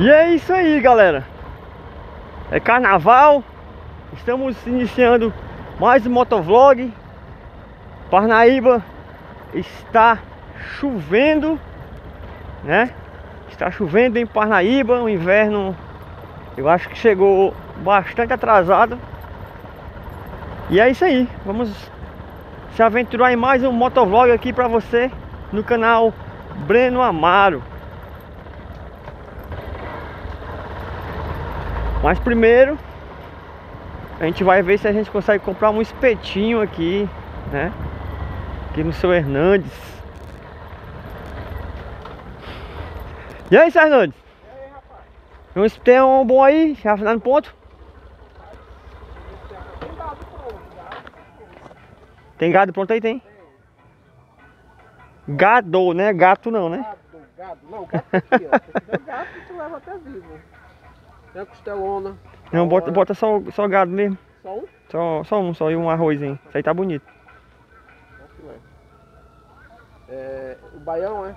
E é isso aí, galera. É carnaval. Estamos iniciando mais um motovlog. Parnaíba está chovendo, né? Está chovendo em Parnaíba. O inverno, eu acho que chegou bastante atrasado. E é isso aí. Vamos se aventurar em mais um motovlog aqui para você no canal Breno Amaro. Mas primeiro a gente vai ver se a gente consegue comprar um espetinho aqui, né? Aqui no seu Hernandes. E aí, seu Hernandes? E aí, rapaz? Tem um bom aí? Já afinal no ponto? Tem gado pronto aí? Tem? Gado, né? Gato não, né? Gado. Não, gato aqui, ó. Se tiver gato, tu leva até vivo. É costelona. Não, bota só gado mesmo. Só um? Só um e um arrozinho. Isso aí tá bonito. É, o baião, né?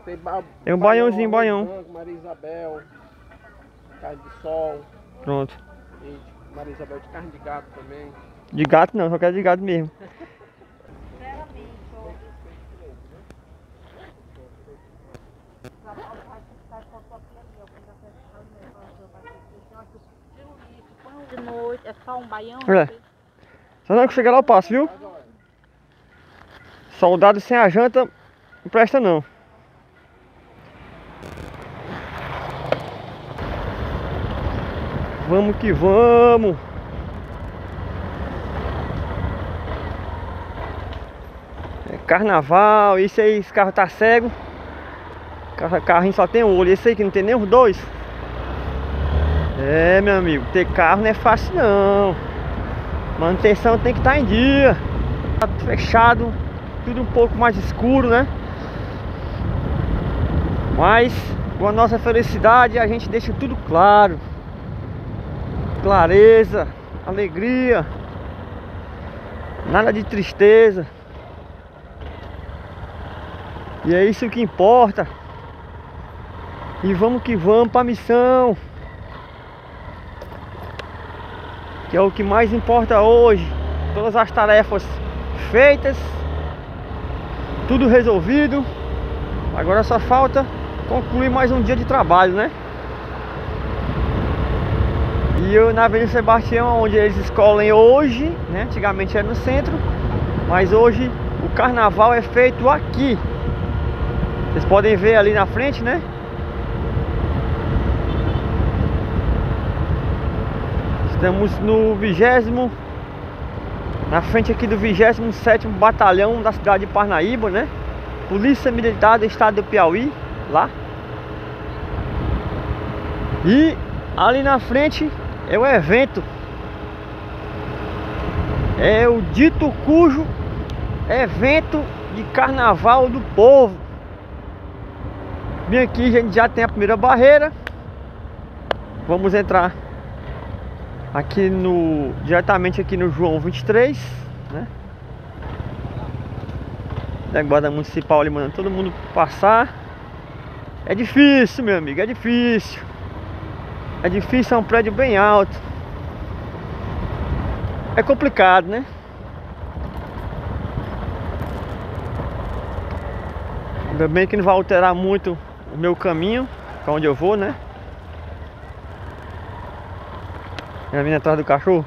Tem um baiãozinho, baião. Maria Isabel, carne de sol. Pronto. E Maria Isabel de carne de gato também. De gato não, só quero de gado mesmo. De noite, é só um baião. É. Só não que chegar lá eu passo, viu? Soldado sem a janta não presta não. Vamos que vamos. É carnaval, isso aí, esse carro tá cego. Carrinho só tem um olho, esse aí que não tem nem os dois. É, meu amigo, ter carro não é fácil não. Manutenção tem que estar em dia. Tá fechado, tudo um pouco mais escuro, né? Mas com a nossa felicidade a gente deixa tudo claro. Clareza, alegria. Nada de tristeza. E é isso que importa. E vamos que vamos pra missão, que é o que mais importa hoje. Todas as tarefas feitas, tudo resolvido. Agora só falta concluir mais um dia de trabalho, né? E eu na Avenida Sebastião, onde eles escolhem hoje, né? Antigamente era no centro, mas hoje o carnaval é feito aqui. Vocês podem ver ali na frente, né? Estamos no 20º, na frente aqui do 27º Batalhão da cidade de Parnaíba, né? Polícia Militar do Estado do Piauí, lá. E ali na frente é o evento. É o dito cujo evento de Carnaval do Povo. Bem aqui a gente já tem a primeira barreira. Vamos entrar aqui no, diretamente aqui no João 23, né? Da guarda municipal ali mandando todo mundo passar. É difícil, meu amigo, é difícil. É difícil, é um prédio bem alto. É complicado, né? Ainda bem que não vai alterar muito o meu caminho para onde eu vou, né? É a menina atrás do cachorro.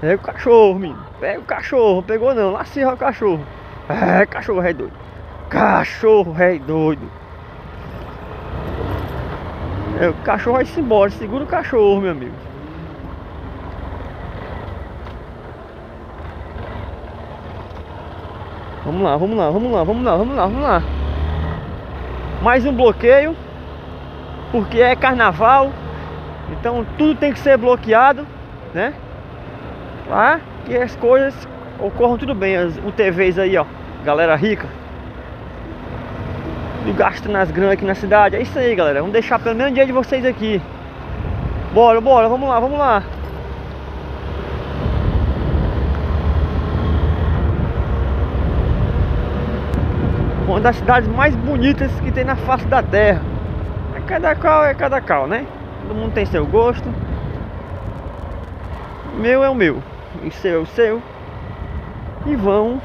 Pega o cachorro, menino. Pega o cachorro. Pegou não. Lacerra o cachorro. É, cachorro é doido. Cachorro é doido. É, o cachorro vai-se embora. Segura o cachorro, meu amigo. Vamos lá, vamos lá, vamos lá, vamos lá, vamos lá, vamos lá. Mais um bloqueio. Porque é carnaval. Então tudo tem que ser bloqueado, né? Para que as coisas ocorram tudo bem. As UTVs aí, ó, galera rica, do gasto nas grandes aqui na cidade. É isso aí, galera, vamos deixar pelo menos dia de vocês aqui. Bora, bora, vamos lá, vamos lá. Uma das cidades mais bonitas que tem na face da terra. É cada qual, né? Todo mundo tem seu gosto. Meu é o meu, e seu é o seu. E vão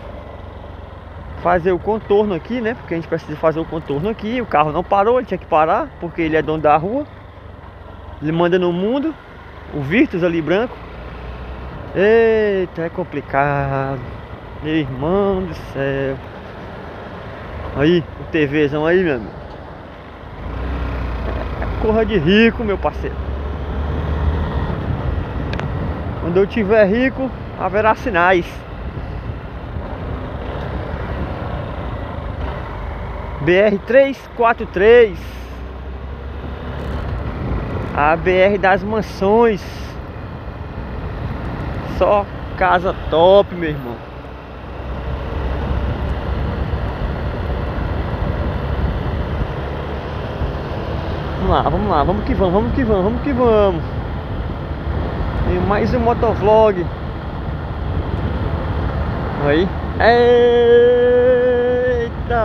fazer o contorno aqui, né? Porque a gente precisa fazer o contorno aqui. O carro não parou, ele tinha que parar, porque ele é dono da rua. Ele manda no mundo. O Virtus ali branco. Eita, é complicado. Meu irmão do céu. Aí, o TVzão aí, meu amigo. É corra de rico, meu parceiro. Quando eu tiver rico, haverá sinais. BR343. A BR das mansões. Só casa top, meu irmão. Vamos lá, vamos que vamos, vamos que vamos, vamos que vamos. Tem mais um motovlog. Aí. Eita!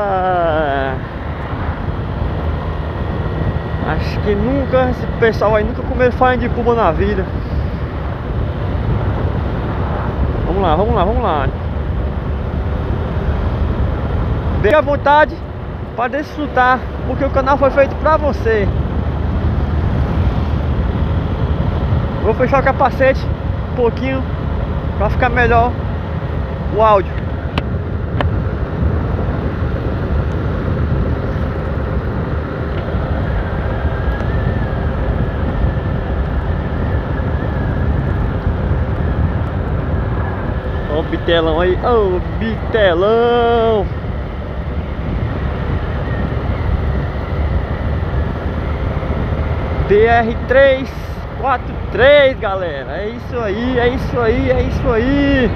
Acho que nunca, esse pessoal aí nunca comeu farinha de cuba na vida. Vamos lá, vamos lá, vamos lá. Fique à vontade para desfrutar, porque o canal foi feito pra você. Vou fechar o capacete um pouquinho pra ficar melhor o áudio. Ó o bitelão aí, ó o bitelão. DR343, galera, é isso aí, é isso aí, é isso aí.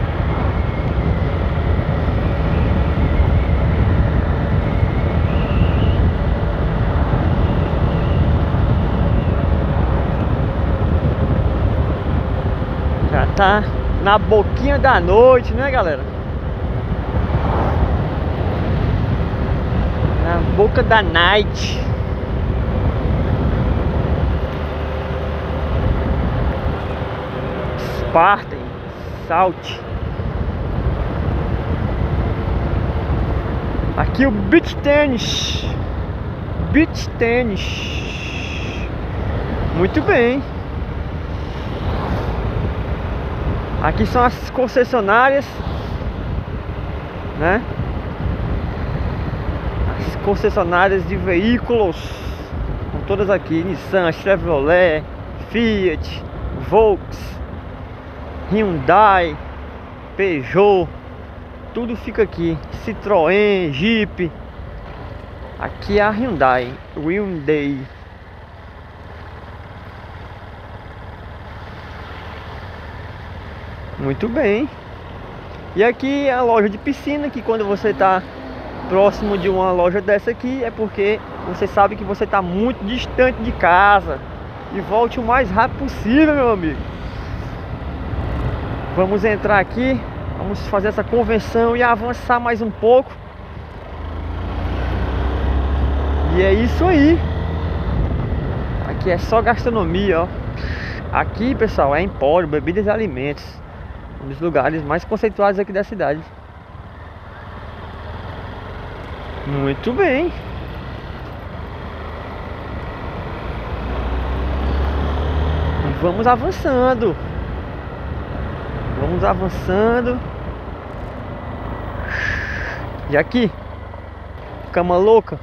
Já tá na boquinha da noite, né, galera? Na boca da night. Partem, salte. Aqui o beach tênis. Beach tênis. Muito bem. Aqui são as concessionárias, né? As concessionárias de veículos. Estão todas aqui. Nissan, Chevrolet, Fiat, Volkswagen, Hyundai, Peugeot, tudo fica aqui. Citroën, Jeep. Aqui é a Hyundai, Hyundai. Muito bem. E aqui é a loja de piscina, que quando você está próximo de uma loja dessa aqui é porque você sabe que você está muito distante de casa. E volte o mais rápido possível, meu amigo. Vamos entrar aqui, vamos fazer essa convenção e avançar mais um pouco. E é isso aí. Aqui é só gastronomia, ó. Aqui, pessoal, é empório, bebidas e alimentos. Um dos lugares mais conceituados aqui da cidade. Muito bem. E vamos avançando. Vamos avançando. E aqui, Cama Louca.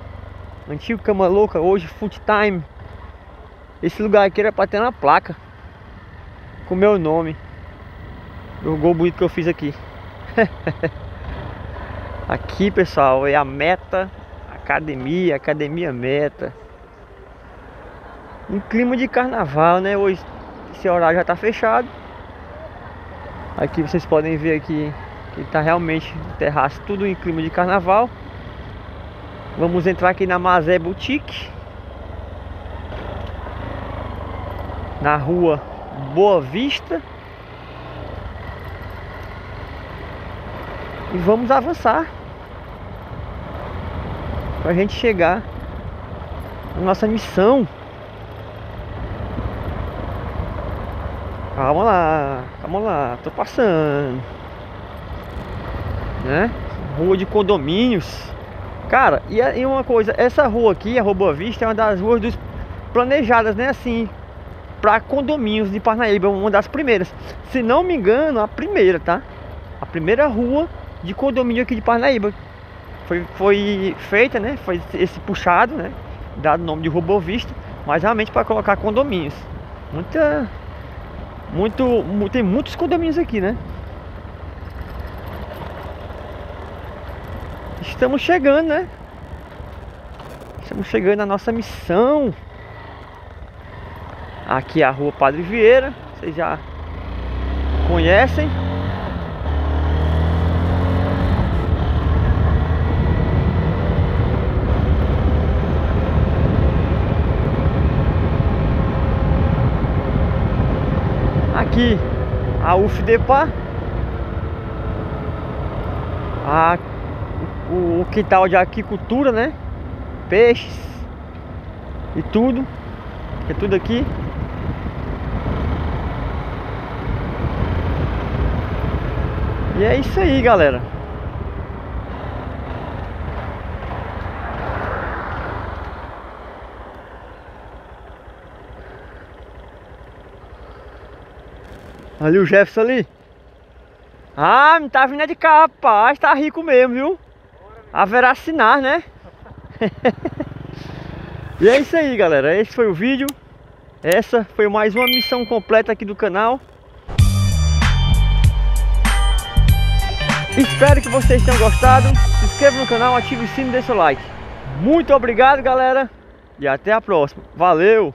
Antigo Cama Louca, hoje Food Time. Esse lugar aqui era pra ter na placa com o meu nome, do gol bonito que eu fiz aqui. Aqui, pessoal, é a Meta Academia, Academia Meta. Em clima de carnaval, né? Hoje esse horário já tá fechado. Aqui vocês podem ver aqui que tá realmente terraço tudo em clima de carnaval. Vamos entrar aqui na Mazé Boutique, na Rua Boa Vista, e vamos avançar para a gente chegar na nossa missão. Calma lá, tô passando, né? Rua de condomínios, cara. E uma coisa, essa rua aqui, a Rua Boa Vista, é uma das ruas dos planejadas, né? Assim, para condomínios de Parnaíba, uma das primeiras, se não me engano, a primeira, tá? A primeira rua de condomínio aqui de Parnaíba foi feita, né? Foi esse puxado, né? Dado o nome de Rua Boa Vista, mas realmente para colocar condomínios. Tem muitos condomínios aqui, né? Estamos chegando, né? Estamos chegando na nossa missão. Aqui é a Rua Padre Vieira, vocês já conhecem. Aqui a UFDEPA, o quintal de aquicultura, né? Peixes e tudo, é tudo aqui. E é isso aí, galera. Ali o Jefferson ali. Ah, não tá vindo de cá, rapaz. Tá rico mesmo, viu? Haverá assinar, né? E é isso aí, galera. Esse foi o vídeo. Essa foi mais uma missão completa aqui do canal. Espero que vocês tenham gostado. Se inscreva no canal, ative o sino e deixe o like. Muito obrigado, galera. E até a próxima. Valeu!